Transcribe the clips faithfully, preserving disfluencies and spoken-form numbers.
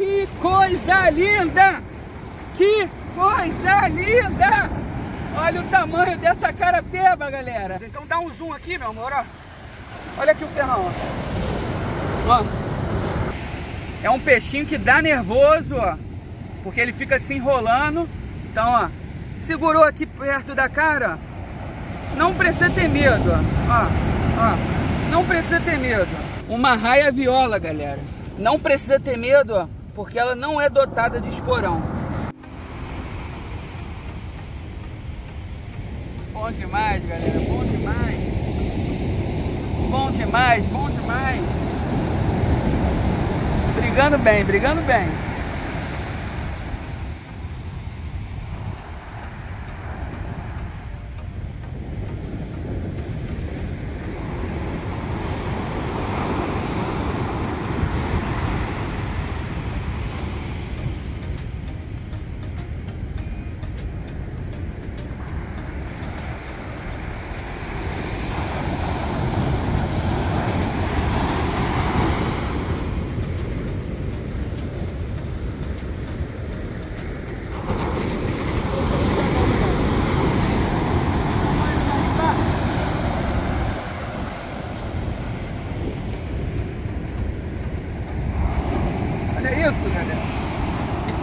Que coisa linda! Que coisa linda! Olha o tamanho dessa carapeba, galera. Então dá um zoom aqui, meu amor, ó. Olha aqui o ferrão, ó. É um peixinho que dá nervoso, ó. Porque ele fica se enrolando. Então, ó. Segurou aqui perto da cara, ó. Não precisa ter medo, ó. Ó, ó. Não precisa ter medo. Uma raia viola, galera. Não precisa ter medo, ó. Porque ela não é dotada de esporão. Bom demais, galera. Bom demais. Bom demais, bom demais. Brigando bem, brigando bem.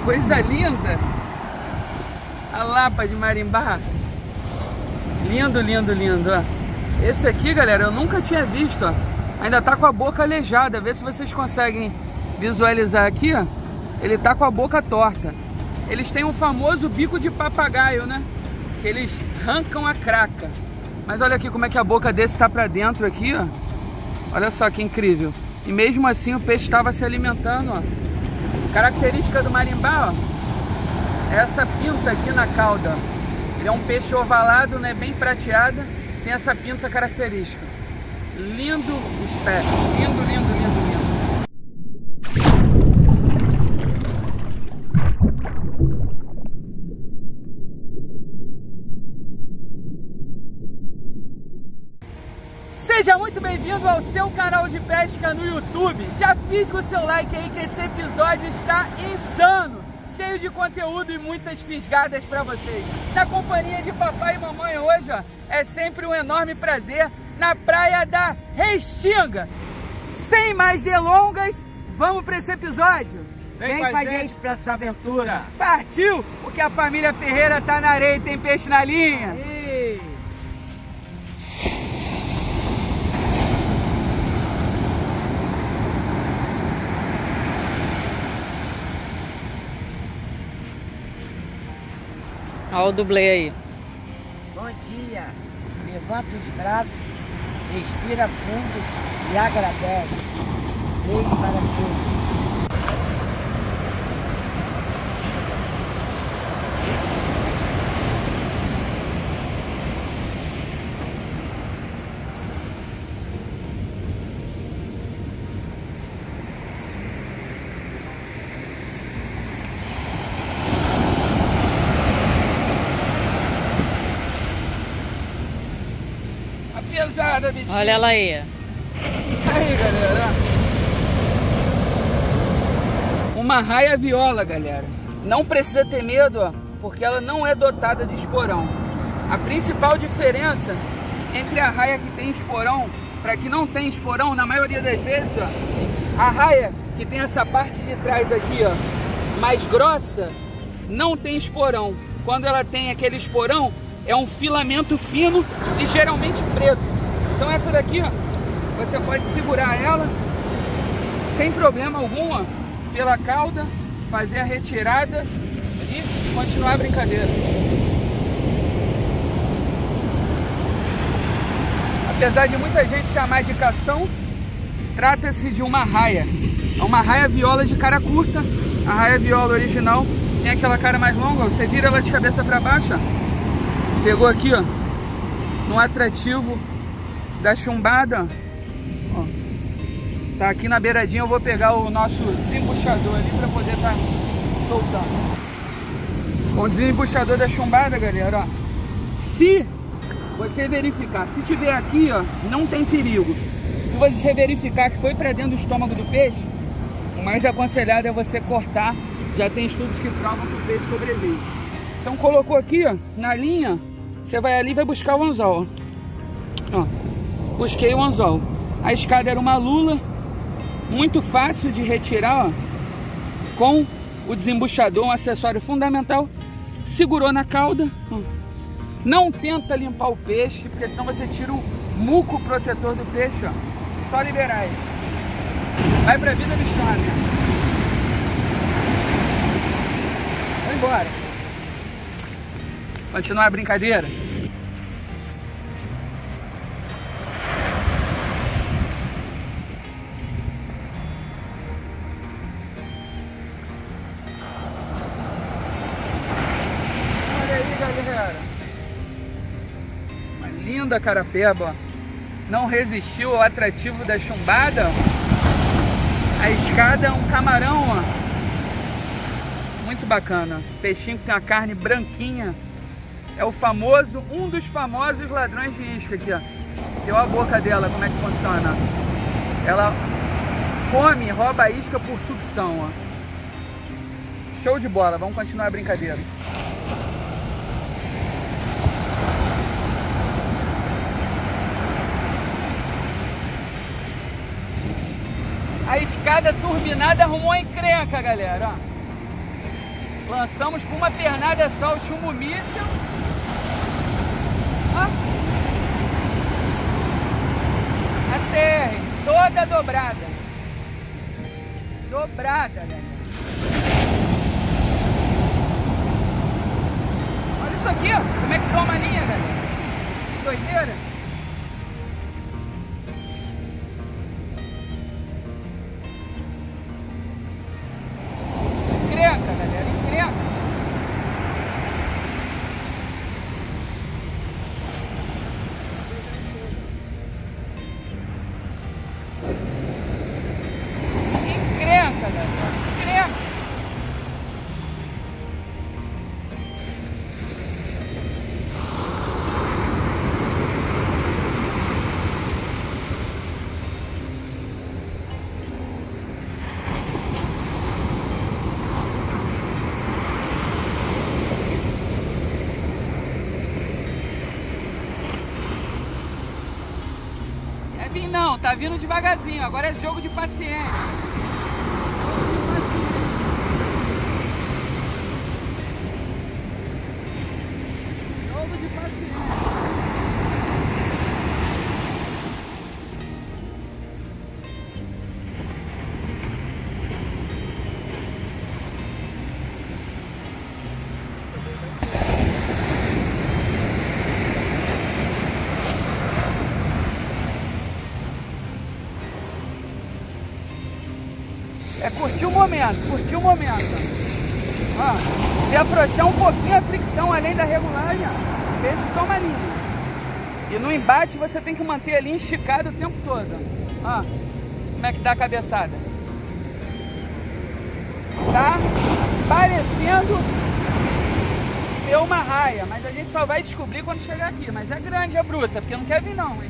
Coisa linda! A lapa de marimbá. Lindo, lindo, lindo. Ó. Esse aqui, galera, eu nunca tinha visto. Ó. Ainda tá com a boca aleijada. Vê se vocês conseguem visualizar aqui. Ó. Ele tá com a boca torta. Eles têm um famoso bico de papagaio, né? Que eles arrancam a craca. Mas olha aqui como é que a boca desse tá pra dentro aqui, ó. Olha só que incrível. E mesmo assim o peixe tava se alimentando, ó. Característica do marimbá, ó, é essa pinta aqui na cauda. Ele é um peixe ovalado, né, bem prateada, tem essa pinta característica. Lindo espécie, lindo, lindo, lindo, lindo. Seja muito bem-vindo ao seu canal de pesca no YouTube. Já fisga o seu like aí que esse episódio está insano, cheio de conteúdo e muitas fisgadas para vocês. Na companhia de papai e mamãe hoje, ó, é sempre um enorme prazer na praia da Restinga. Sem mais delongas, vamos para esse episódio. Vem, Vem com a gente para essa aventura. Partiu, porque a família Ferreira tá na areia e tem peixe na linha. E... olha o dublê aí. Bom dia. Levanta os braços, respira fundo e agradece. Beijo para olha ela aí. Aí, galera. Uma raia viola, galera. Não precisa ter medo, ó, porque ela não é dotada de esporão. A principal diferença entre a raia que tem esporão para que não tem esporão, na maioria das vezes, ó, a raia que tem essa parte de trás aqui, ó, mais grossa, não tem esporão. Quando ela tem aquele esporão, é um filamento fino e geralmente preto. Então essa daqui, ó, você pode segurar ela sem problema algum, ó, pela cauda, fazer a retirada e continuar a brincadeira. Apesar de muita gente chamar de cação, trata-se de uma raia. É uma raia viola de cara curta. A raia viola original tem aquela cara mais longa, ó. Você vira ela de cabeça para baixo, ó. Pegou aqui, ó, no atrativo da chumbada, ó. Tá aqui na beiradinha. Eu vou pegar o nosso desembuchador ali para poder estar tá soltando. Com o desembuchador da chumbada, galera, ó, se você verificar, se tiver aqui, ó, não tem perigo. Se você verificar que foi para dentro do estômago do peixe, mais aconselhado é você cortar. Já tem estudos que provam que o peixe sobrevive. Então colocou aqui, ó, na linha, você vai ali e vai buscar o anzol. Ó, busquei o anzol. A escada era uma lula, muito fácil de retirar, ó, com o desembuchador, um acessório fundamental. Segurou na cauda, ó. Não tenta limpar o peixe, porque senão você tira o muco protetor do peixe, ó. Só liberar ele. Vai pra vida do estado, né? Vai embora. Continuar a brincadeira. Da carapeba, não resistiu ao atrativo da chumbada. A escada é um camarão, ó. Muito bacana. Peixinho que tem a carne branquinha. É o famoso, um dos famosos ladrões de isca aqui, ó. E olha a boca dela, como é que funciona. Ela come, rouba a isca por sucção, ó. Show de bola. Vamos continuar a brincadeira. A escada turbinada arrumou a encrenca, galera. Ó. Lançamos com uma pernada só o chumbo míssil. A C R toda dobrada. Dobrada, galera. Olha isso aqui, ó. Como é que toma a linha, galera? Que doideira. Não, tá vindo devagarzinho, agora é jogo de paciência. Jogo de paciência. Jogo de paciência. É curtir o momento, curtir o momento. Ó, se afrouxar um pouquinho a fricção além da regulagem, ó, o peixe toma a linha. E no embate você tem que manter a linha esticada o tempo todo. Ó, como é que dá a cabeçada? Tá parecendo ser uma raia, mas a gente só vai descobrir quando chegar aqui. Mas é grande, é bruta, porque não quer vir não, hein?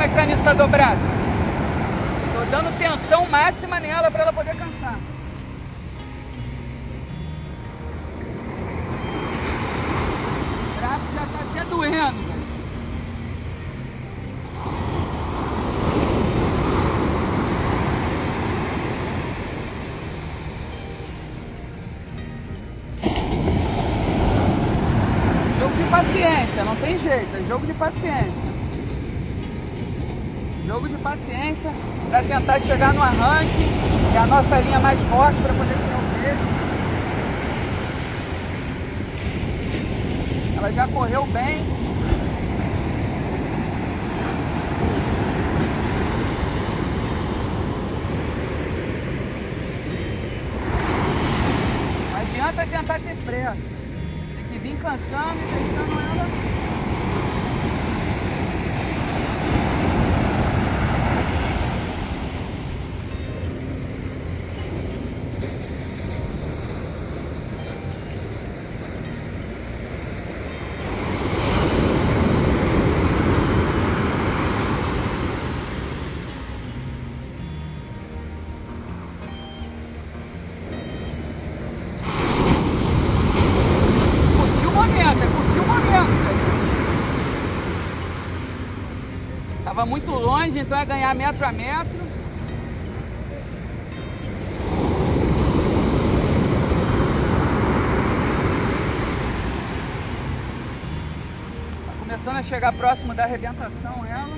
A cana está dobrada. Tô dando tensão máxima nela para ela poder cansar. O braço já tá até doendo, velho. Jogo de paciência, não tem jeito, é jogo de paciência. Jogo de paciência para tentar chegar no arranque, que é a nossa linha mais forte para poder criar o peixe. Ela já correu bem. Não adianta tentar ter pressa. Tem que vir cansando e testando ela. muito longe, então é ganhar metro a metro. Tá começando a chegar próximo da arrebentação ela.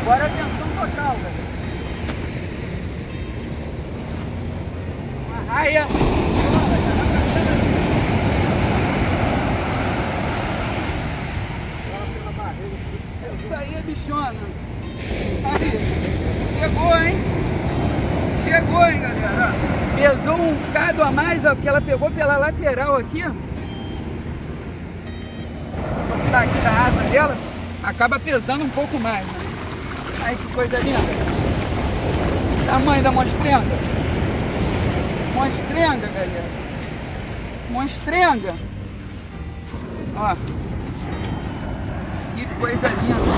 Agora a tensão total, velho. Uma raia. Isso aí é bichona. Aí, chegou, hein? Chegou, hein, galera? Pesou um bocado a mais, ó, porque ela pegou pela lateral aqui. Só que tá aqui na asa dela, acaba pesando um pouco mais, né? Ai, que coisa linda! Tamanho da monstrenga! Monstrenga, galera! Monstrenga! Ó! Que coisa linda!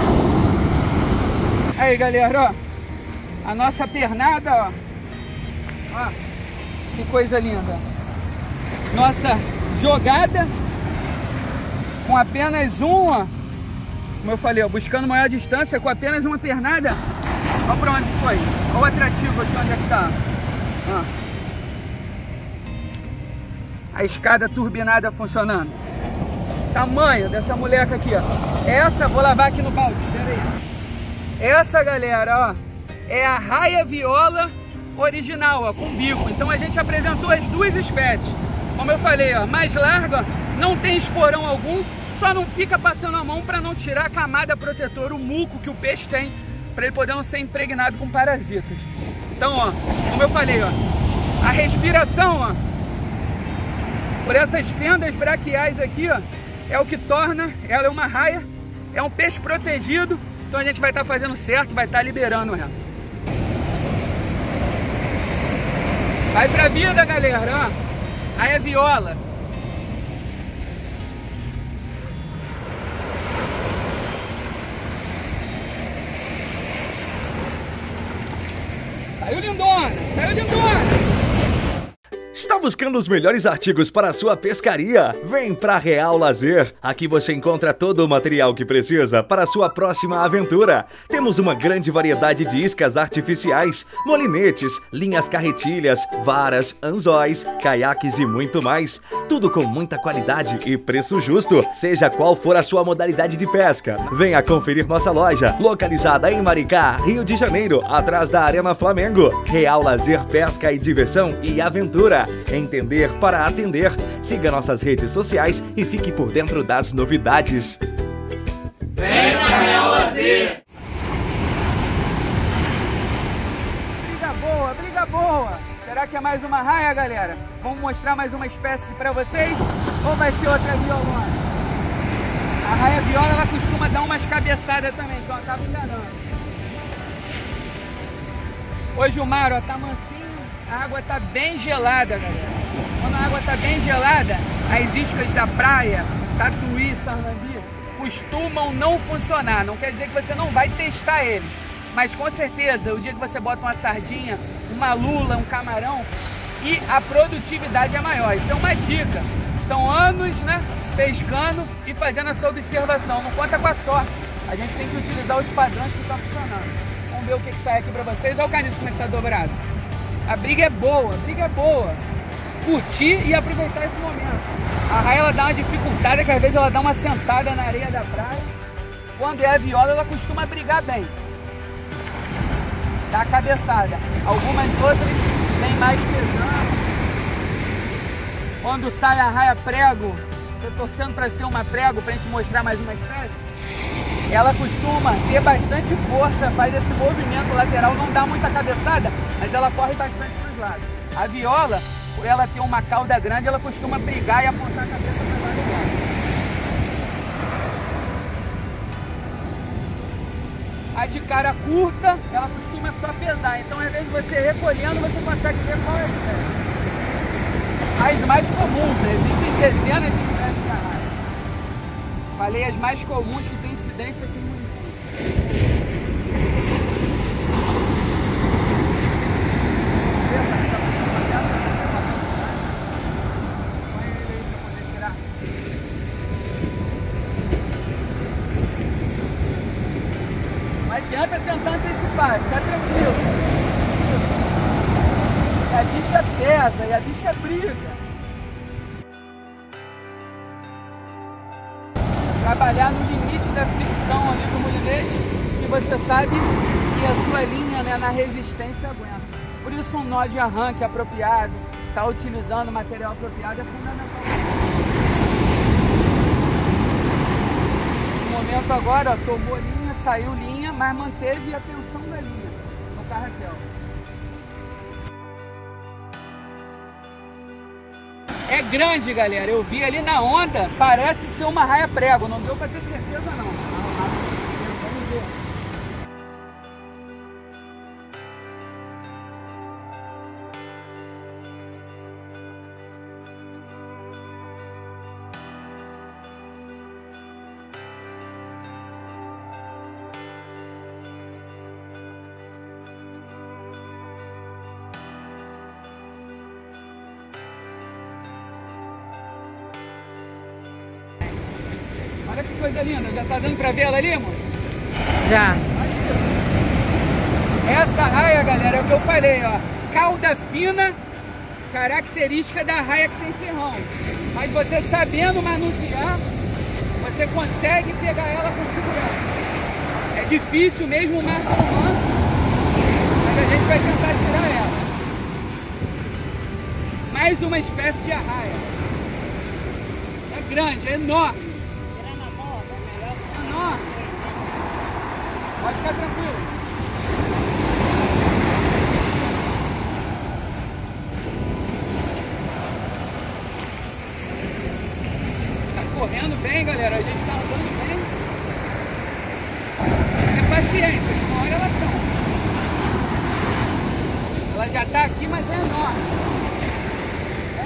Aí, galera, ó! A nossa pernada, ó! Ó! Que coisa linda! Nossa jogada! Com apenas uma! Como eu falei, ó, buscando maior distância com apenas uma pernada. Olha pra onde foi. Olha o atrativo aqui, onde é que tá. Ó. A escada turbinada funcionando. Tamanho dessa moleca aqui, ó. Essa, vou lavar aqui no balde, pera aí. Essa, galera, ó, é a raia viola original, ó, com bico. Então a gente apresentou as duas espécies. Como eu falei, ó, mais larga, não tem esporão algum. Só não fica passando a mão para não tirar a camada protetora, o muco que o peixe tem, para ele poder não ser impregnado com parasitas. Então, ó, como eu falei, ó, a respiração, ó, por essas fendas braquiais aqui, ó, é o que torna ela uma raia, é um peixe protegido, então a gente vai estar fazendo certo, vai estar liberando ela. Vai pra vida, galera, ó, aí é viola. Saiu lindona! Saiu lindona! Está buscando os melhores artigos para a sua pescaria? Vem para Real Lazer! Aqui você encontra todo o material que precisa para a sua próxima aventura. Temos uma grande variedade de iscas artificiais, molinetes, linhas carretilhas, varas, anzóis, caiaques e muito mais. Tudo com muita qualidade e preço justo, seja qual for a sua modalidade de pesca. Venha conferir nossa loja, localizada em Maricá, Rio de Janeiro, atrás da Arena Flamengo. Real Lazer, pesca e diversão e aventura. Entender para atender. Siga nossas redes sociais e fique por dentro das novidades. Vem pra Real Lazer! Briga boa, briga boa! Será que é mais uma raia, galera? Vamos mostrar mais uma espécie pra vocês? Ou vai ser outra violona? A raia viola, ela costuma dar umas cabeçadas também, então ela tava enganando. Hoje o mar, ó, tá mansinho, a água tá bem gelada, galera. Quando a água tá bem gelada, as iscas da praia, tatuí, sarnambi, costumam não funcionar. Não quer dizer que você não vai testar eles. Mas com certeza, o dia que você bota uma sardinha, uma lula, um camarão, e a produtividade é maior. Isso é uma dica. São anos, né, pescando e fazendo essa observação. Não conta com a sorte. A gente tem que utilizar os padrões que estão funcionando. Vamos ver o que, que sai aqui para vocês. Olha o caniço como é que tá dobrado. A briga é boa, a briga é boa. Curtir e aproveitar esse momento. A raia, ela dá uma dificuldade, que às vezes ela dá uma sentada na areia da praia. Quando é a viola, ela costuma brigar bem. Dá cabeçada. Algumas outras vem mais pesando. Quando sai a raia prego, tô torcendo para ser uma prego para a gente mostrar mais uma espécie. Ela costuma ter bastante força, faz esse movimento lateral, não dá muita cabeçada, mas ela corre bastante para os lados. A viola, por ela ter uma cauda grande, ela costuma brigar e apontar a cabeça para vários lados. A de cara curta, ela costuma é só pesar, então ao invés de você recolhendo, você consegue ver qual é a espécie. As mais comuns, né? Existem dezenas de espécies baleias mais comuns que tem incidência aqui no município. Não adianta tentar antecipar, fica tranquilo. E a bicha pesa, e a bicha briga. Trabalhar no limite da fricção ali do molinete, que você sabe que a sua linha, né, na resistência aguenta. Por isso um nó de arranque apropriado, tá utilizando material apropriado é fundamental. Nesse momento agora, ó, tomou linha, saiu linha, mas manteve a tensão da linha no carretel. É grande, galera. Eu vi ali na onda, parece ser uma raia prego. Não deu pra ter certeza, não. Vamos ver. Olha que coisa linda, já tá dando pra ver ela ali, amor? Já. Essa raia, galera, é o que eu falei, ó. Cauda fina, característica da raia que tem ferrão. Mas você sabendo manusear, você consegue pegar ela com segurança. É difícil mesmo o mar formando, mas a gente vai tentar tirar ela. Mais uma espécie de arraia. É grande, é enorme. Pode ficar tranquilo. Tá correndo bem, galera. A gente tá andando bem. É paciência, uma hora ela tá. Ela já tá aqui, mas é enorme.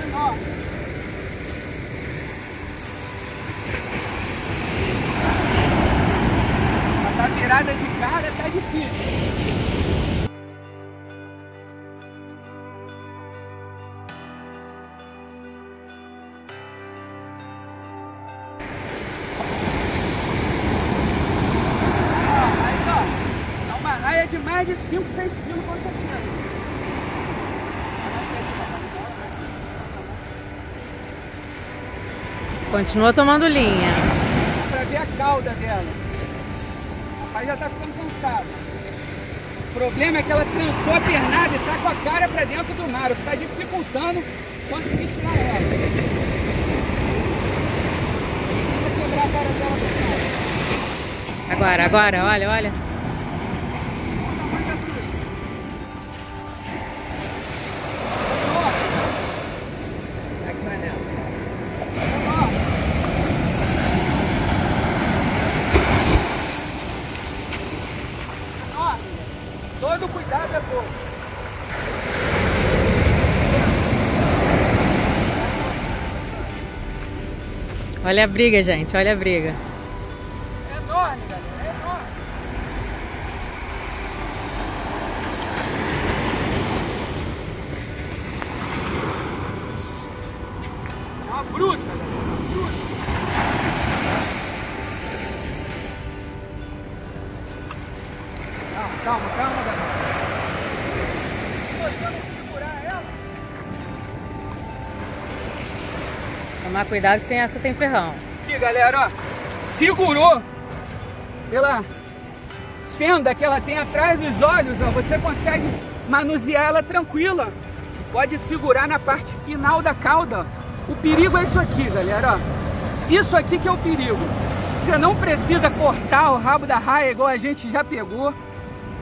É enorme. A virada de cara tá difícil. Ah, mas ó, é uma raia de mais de cinco, seis quilos com certeza. Continua tomando linha. Dá pra ver a cauda dela. Aí já tá ficando cansado. O problema é que ela trançou a pernada e tá com a cara pra dentro do mar. O que tá dificultando conseguir tirar ela. Tenta quebrar a cara dela do mar. Agora, agora, olha, olha. Todo cuidado é pouco. Olha a briga, gente. Olha a briga. É enorme, galera. É enorme. É uma bruta, galera. Calma, calma, galera. Segurar ela. Tomar cuidado que tem essa tem ferrão. Aqui, galera, ó. Segurou pela fenda que ela tem atrás dos olhos, ó. Você consegue manusear ela tranquila. Pode segurar na parte final da cauda. O perigo é isso aqui, galera, ó. Isso aqui que é o perigo. Você não precisa cortar o rabo da raia igual a gente já pegou.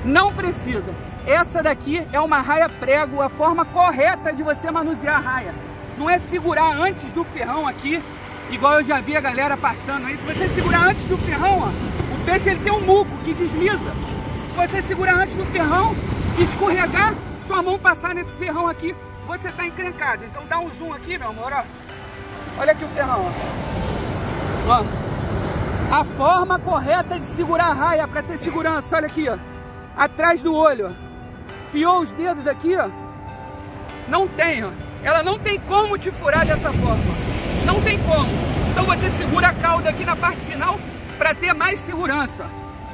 Não precisa. Essa daqui é uma raia prego, a forma correta de você manusear a raia. Não é segurar antes do ferrão aqui, igual eu já vi a galera passando aí. Se você segurar antes do ferrão, ó, o peixe ele tem um muco que desliza. Se você segurar antes do ferrão, escorregar, sua mão passar nesse ferrão aqui, você está encrencado. Então dá um zoom aqui, meu amor, ó. Olha aqui o ferrão, ó. Ó. A forma correta de segurar a raia para ter segurança, olha aqui, ó, atrás do olho. Fiou os dedos aqui, ó, não tem, ó. Ela não tem como te furar dessa forma, não tem como. Então você segura a cauda aqui na parte final para ter mais segurança.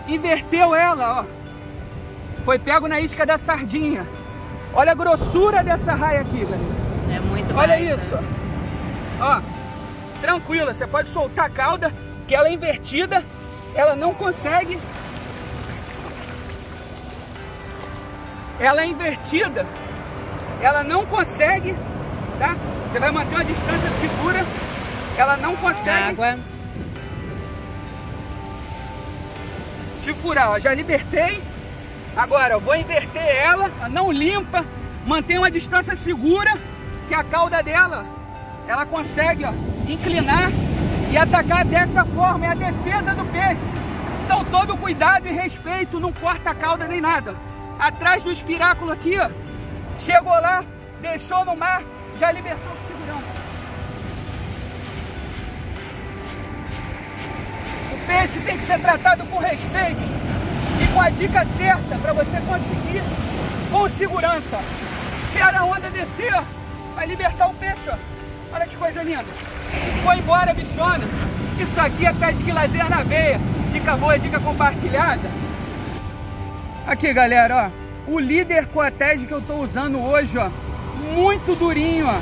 Inverteu ela, ó, foi pego na isca da sardinha. Olha a grossura dessa raia aqui, velho. É muito bonita. Olha isso, ó, tranquila, você pode soltar a cauda, que ela é invertida, ela não consegue. Ela é invertida, ela não consegue, tá? Você vai manter uma distância segura, ela não consegue água te furar, ó. Já libertei, agora eu vou inverter ela, ela não limpa, mantém uma distância segura, que a cauda dela, ela consegue, ó, inclinar e atacar dessa forma, é a defesa do peixe. Então todo cuidado e respeito, não corta a cauda nem nada. Atrás do espiráculo aqui, ó, chegou lá, deixou no mar, já libertou com segurança. O peixe tem que ser tratado com respeito e com a dica certa para você conseguir com segurança. Espera a onda descer, ó, vai libertar o peixe, ó. Olha que coisa linda. Foi embora, bichona. Isso aqui é Pesca Lazer na veia. Dica boa, dica compartilhada. Aqui, galera, ó, o líder coated que eu tô usando hoje, ó, muito durinho, ó.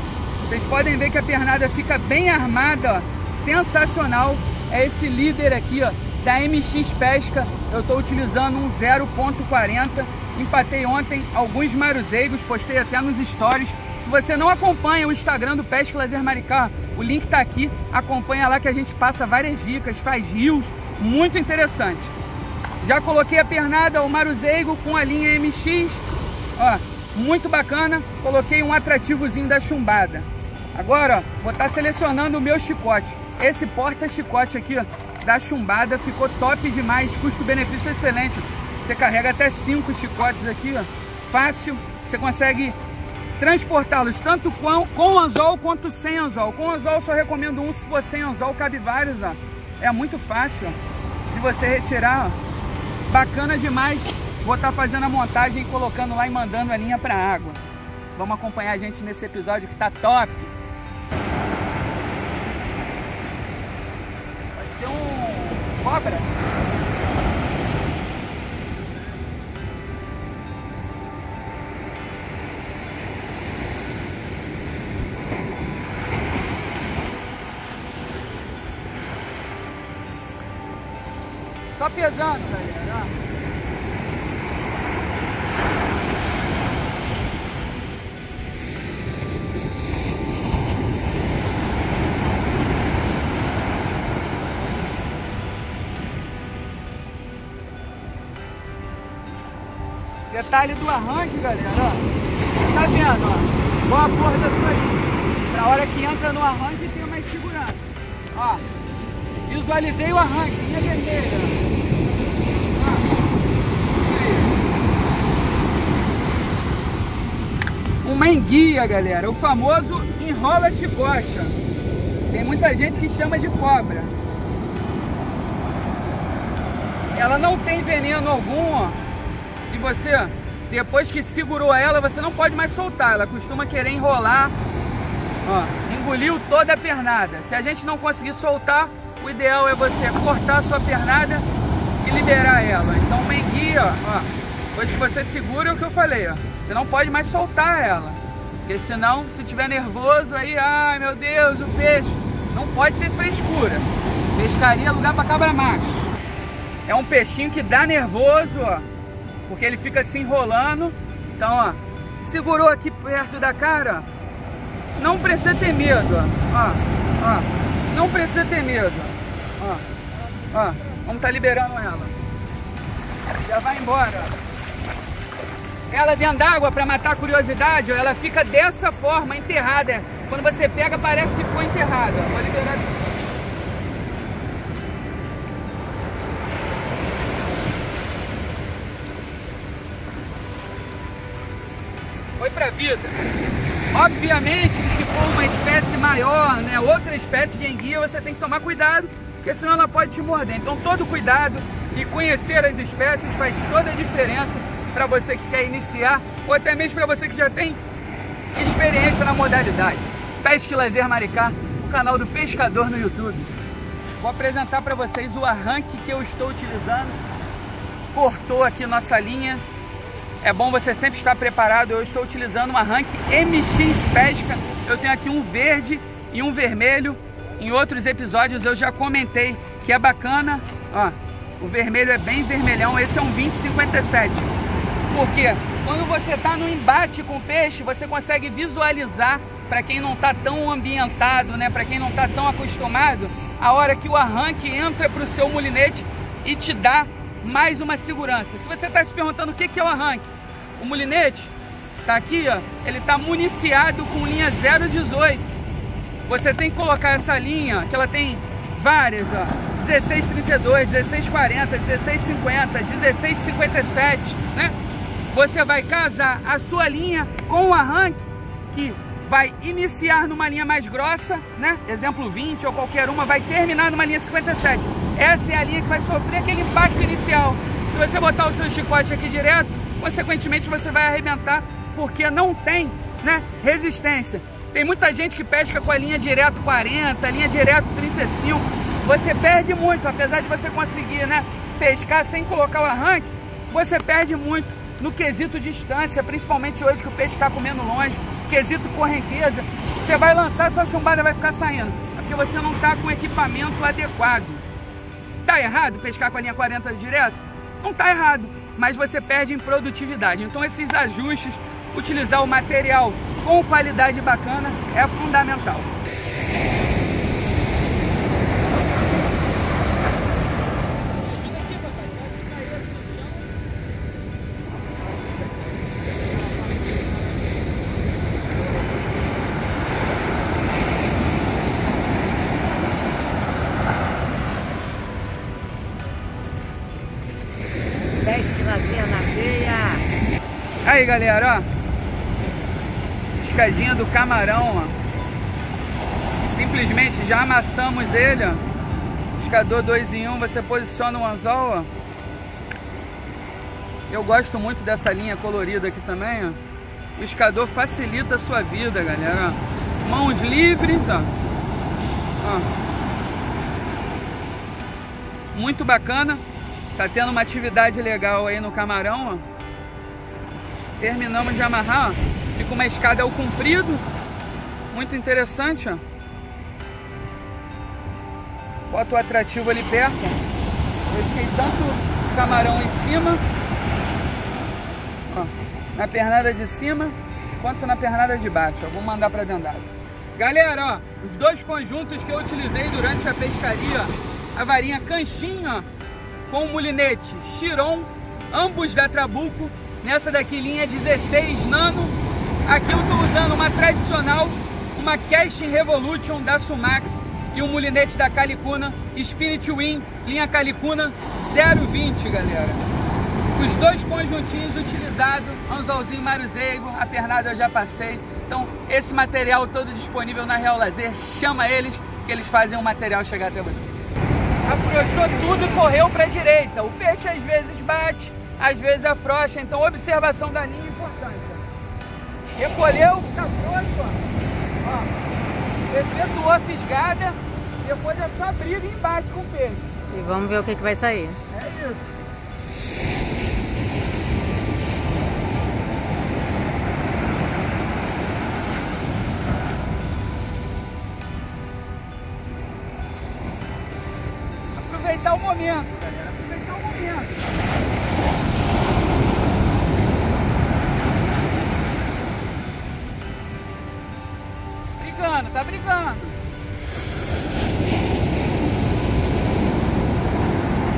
Vocês podem ver que a pernada fica bem armada, ó. Sensacional é esse líder aqui, ó, da M X Pesca. Eu tô utilizando um zero ponto quarenta. Empatei ontem alguns maruzeiros, postei até nos stories. Se você não acompanha o Instagram do Pesca Lazer Maricá, o link tá aqui, acompanha lá que a gente passa várias dicas, faz reels, muito interessante. Já coloquei a pernada, o maruzeigo com a linha M X, ó, muito bacana. Coloquei um atrativozinho da chumbada. Agora, ó, vou estar selecionando o meu chicote. Esse porta-chicote aqui, ó, da chumbada, ficou top demais, custo-benefício excelente. Você carrega até cinco chicotes aqui, ó, fácil. Você consegue transportá-los tanto com, com anzol quanto sem anzol. Com anzol eu só recomendo um, se for sem anzol cabe vários, ó. É muito fácil, ó, de você retirar, ó. Bacana demais, vou estar fazendo a montagem, colocando lá e mandando a linha para a água. Vamos acompanhar a gente nesse episódio que tá top. Vai ser um cobra. Só pesando, galera. Detalhe do arranque, galera. Ó. Tá vendo, ó? Qual a cor da sua linha? Pra hora que entra no arranque tem mais segurança. Ó. Visualizei o arranque, linha vermelha. Ah. Uma enguia, galera, o famoso enrola-chicocha. Tem muita gente que chama de cobra. Ela não tem veneno algum, ó. E você, depois que segurou ela, você não pode mais soltar. Ela costuma querer enrolar, ó, engoliu toda a pernada. Se a gente não conseguir soltar, o ideal é você cortar a sua pernada e liberar ela. Então, menguia, ó, depois que você segura, é o que eu falei, ó, você não pode mais soltar ela, porque senão, se tiver nervoso, aí, ai meu Deus, o peixe, não pode ter frescura. Pescaria é lugar para cabra macho. É um peixinho que dá nervoso, ó, porque ele fica se enrolando. Então, ó, segurou aqui perto da cara, ó, não precisa ter medo, ó, ó, ó. Não precisa ter medo. Ó, ó, vamos estar liberando ela. Já vai embora. Ela dentro d'água, para matar a curiosidade, ela fica dessa forma, enterrada. Quando você pega, parece que ficou enterrada. Vou liberar. Foi pra vida. Obviamente, se for uma espécie maior, né, outra espécie de enguia, você tem que tomar cuidado, porque senão ela pode te morder. Então todo cuidado e conhecer as espécies faz toda a diferença para você que quer iniciar ou até mesmo para você que já tem experiência na modalidade. Pesca Lazer Maricá, o canal do pescador no YouTube. Vou apresentar para vocês o arranque que eu estou utilizando. Cortou aqui nossa linha. É bom você sempre estar preparado. Eu estou utilizando um arranque M X Pesca. Eu tenho aqui um verde e um vermelho. Em outros episódios eu já comentei que é bacana. Ó, o vermelho é bem vermelhão. Esse é um vinte cinquenta e sete. Por quê? Quando você está no embate com o peixe, você consegue visualizar, para quem não está tão ambientado, né? Para quem não está tão acostumado, a hora que o arranque entra para o seu mulinete e te dá mais uma segurança. Se você está se perguntando o que, que é o arranque, o mulinete está aqui, ó, ele está municiado com linha zero dezoito. Você tem que colocar essa linha, que ela tem várias, ó, dezesseis trinta e dois, dezesseis quarenta, dezesseis cinquenta, dezesseis cinquenta e sete, né? Você vai casar a sua linha com o arranque, que vai iniciar numa linha mais grossa, né? Exemplo vinte ou qualquer uma, vai terminar numa linha cinquenta e sete. Essa é a linha que vai sofrer aquele impacto inicial. Se você botar o seu chicote aqui direto, consequentemente você vai arrebentar, porque não tem, né, resistência. Tem muita gente que pesca com a linha direto quarenta, linha direto trinta e cinco. Você perde muito, apesar de você conseguir, né, pescar sem colocar o arranque, você perde muito no quesito distância, principalmente hoje que o peixe está comendo longe, quesito correnteza. Você vai lançar, sua chumbada vai ficar saindo, é porque você não está com equipamento adequado. Tá errado pescar com a linha quarenta direto? Não tá errado, mas você perde em produtividade. Então esses ajustes, utilizar o material com qualidade bacana é fundamental. Aí galera, ó, escadinha do camarão, ó. Simplesmente já amassamos ele, ó. Pescador dois em um, você posiciona o anzol, ó. Eu gosto muito dessa linha colorida aqui também, ó. O pescador facilita a sua vida, galera, ó. Mãos livres, ó. Ó. Muito bacana. Tá tendo uma atividade legal aí no camarão, ó. Terminamos de amarrar, ó. Fica uma escada ao comprido, muito interessante, ó. Bota o atrativo ali perto, ó. Eu fiquei tanto camarão em cima, ó, na pernada de cima, quanto na pernada de baixo, ó. Vou mandar pra dentro d'água. Galera, ó, os dois conjuntos que eu utilizei durante a pescaria, ó. A varinha canchinha, ó, com o mulinete Chiron, ambos da Trabucco. Nessa daqui linha dezesseis nano. Aqui eu estou usando uma tradicional, uma Casting Revolution da SUMAX e um mulinete da Calicuna, Spirit Win, linha Calicuna zero vinte, galera. Os dois conjuntinhos utilizados, anzolzinho maruzeigo, a pernada eu já passei. Então esse material todo disponível na Real Lazer, chama eles que eles fazem o material chegar até você. Afrouxou tudo e correu para a direita. O peixe às vezes bate, às vezes afrouxa, então observação da linha é importante. Recolheu, tá pronto, ó. Ó, efetuou a fisgada, depois é só abrir e embate com o peixe. E vamos ver o que, que vai sair. É isso. Aproveitar o momento, galera. Aproveitar o momento. Tá brigando.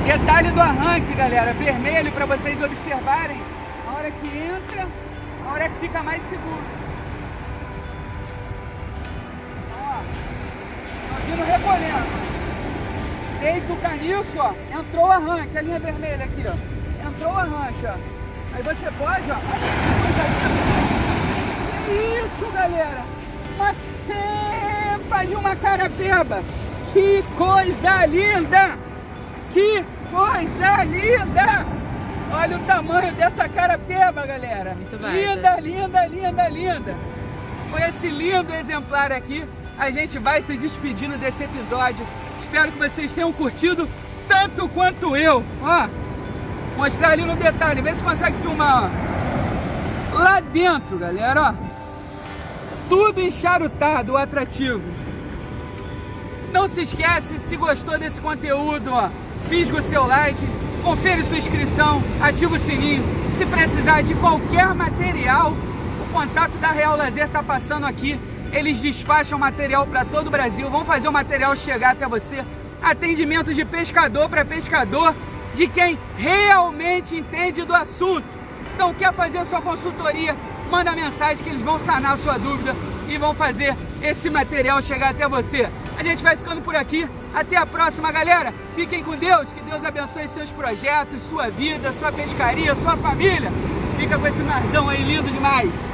Detalhe do arranque, galera, vermelho, para vocês observarem a hora que entra, a hora que fica mais seguro. Ó, tá vindo recolhendo. Deita o caniço, ó, entrou o arranque, a linha vermelha aqui, ó, entrou o arranque, ó. Aí você pode, ó, isso, galera, uma cepa de uma carapeba. Que coisa linda! Que coisa linda! Olha o tamanho dessa carapeba, galera! Muito linda, baita. linda, linda, linda! Com esse lindo exemplar aqui, a gente vai se despedindo desse episódio. Espero que vocês tenham curtido tanto quanto eu. Ó, mostrar ali no detalhe, vê se consegue filmar, ó. Lá dentro, galera, ó. Tudo encharutado, o atrativo. Não se esquece, se gostou desse conteúdo, ó, fisga o seu like, confere sua inscrição, ativa o sininho. Se precisar de qualquer material, o contato da Real Lazer está passando aqui. Eles despacham material para todo o Brasil, vão fazer o material chegar até você. Atendimento de pescador para pescador, de quem realmente entende do assunto. Então, quer fazer sua consultoria, manda mensagem que eles vão sanar a sua dúvida e vão fazer esse material chegar até você. A gente vai ficando por aqui. Até a próxima, galera. Fiquem com Deus. Que Deus abençoe seus projetos, sua vida, sua pescaria, sua família. Fica com esse marzão aí lindo demais.